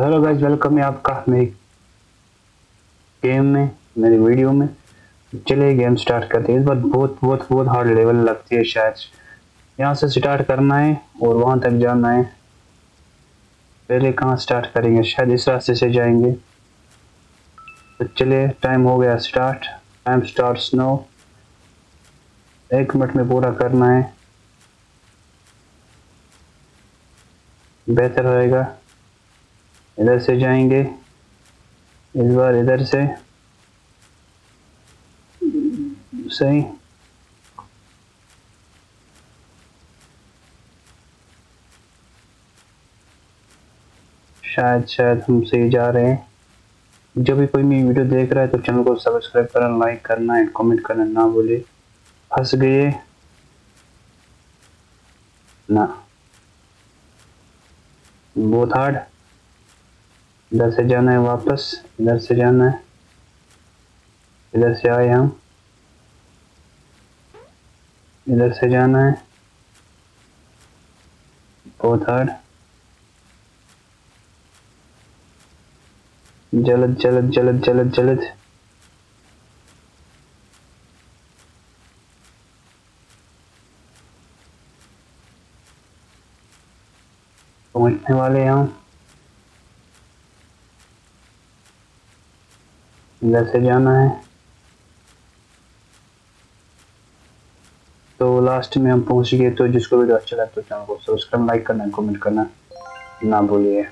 Hello guys, welcome है आपका मेरी गेम में, मेरी वीडियो में। चलिए गेम स्टार्ट करते हैं। इस बार बहुत बहुत बहुत हार्ड लेवल लगती है, शायद यहाँ से स्टार्ट करना है और वहाँ तक जाना है। पहले कहाँ स्टार्ट करेंगे, शायद इस रास्ते से जाएंगे। तो चलिए टाइम हो गया start, time starts now. 1 minute में पूरा करना है, बेहतर रहेगा। इधर से जाएंगे इस बार, इधर से सही। शायद हम सही जा रहे हैं। जब भी कोई मेरी वीडियो देख रहा है तो चैनल को सब्सक्राइब करना, लाइक करना एंड कमेंट करना ना भूले। फंस गए ना, बहुत हार्ड। इधर से जाना है वापस, इधर से जाना है। इधर से आए हम, इधर से जाना है, बहुत हार्ड। जल्द पहुंचने वाले हैं हम। इधर से जाना है, तो लास्ट में हम पहुंच गए। तो जिसको वीडियो अच्छा लगा तो चैनल को सब्सक्राइब, लाइक करना, कमेंट करना ना भूलिए।